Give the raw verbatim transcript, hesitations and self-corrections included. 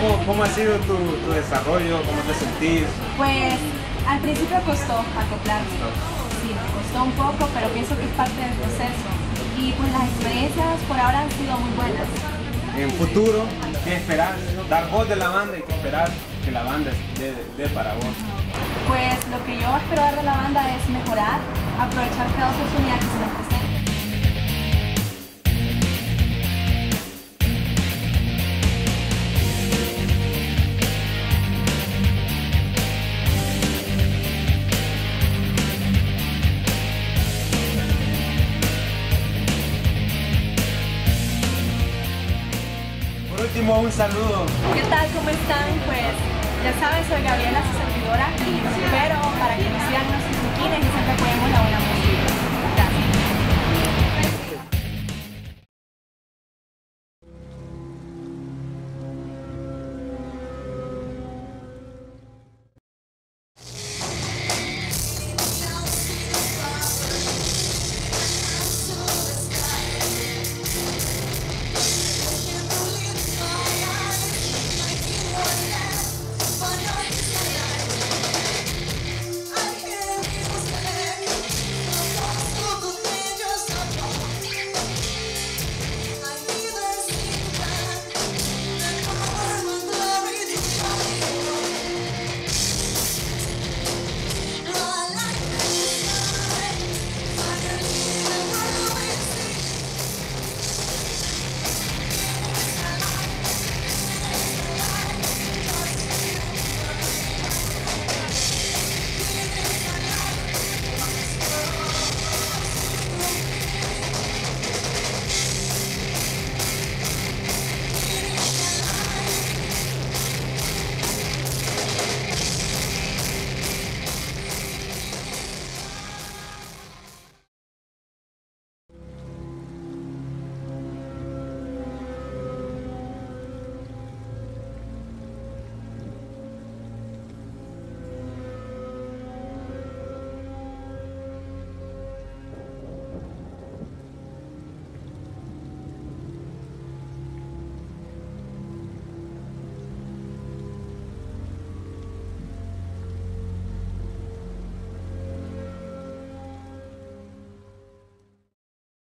¿Cómo, cómo ha sido tu, tu desarrollo? ¿Cómo te sentís? Pues al principio costó acoplarme. Sí, me costó un poco, pero pienso que es parte del proceso. Y pues las experiencias por ahora han sido muy buenas. En futuro, ¿qué esperás? Dar voz de la banda y qué esperás que la banda dé, dé para vos. Pues lo que yo espero dar de la banda es mejorar, aprovechar cada oportunidad que se nos presenta. Por último, un saludo. ¿Qué tal? ¿Cómo están? Pues ya saben, soy Gabriela, su servidora, y los espero para que nos sigan